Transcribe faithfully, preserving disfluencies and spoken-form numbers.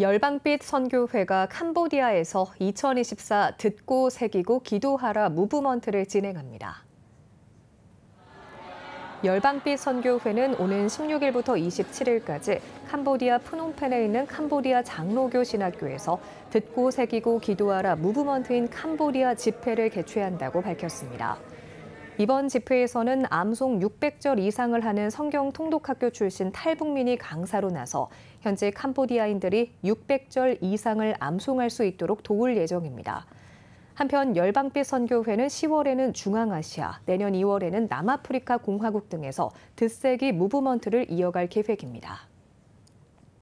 열방빛 선교회가 캄보디아에서 이천이십사 듣고, 새기고, 기도하라 무브먼트를 진행합니다. 열방빛 선교회는 오는 십육일부터 이십칠일까지 캄보디아 프놈펜에 있는 캄보디아 장로교 신학교에서 듣고, 새기고, 기도하라 무브먼트인 캄보디아 집회를 개최한다고 밝혔습니다. 이번 집회에서는 암송 육백 절 이상을 하는 성경통독학교 출신 탈북민이 강사로 나서 현재 캄보디아인들이 육백 절 이상을 암송할 수 있도록 도울 예정입니다. 한편 열방빛 선교회는 시월에는 중앙아시아, 내년 이월에는 남아프리카공화국 등에서 듣새기 무브먼트를 이어갈 계획입니다.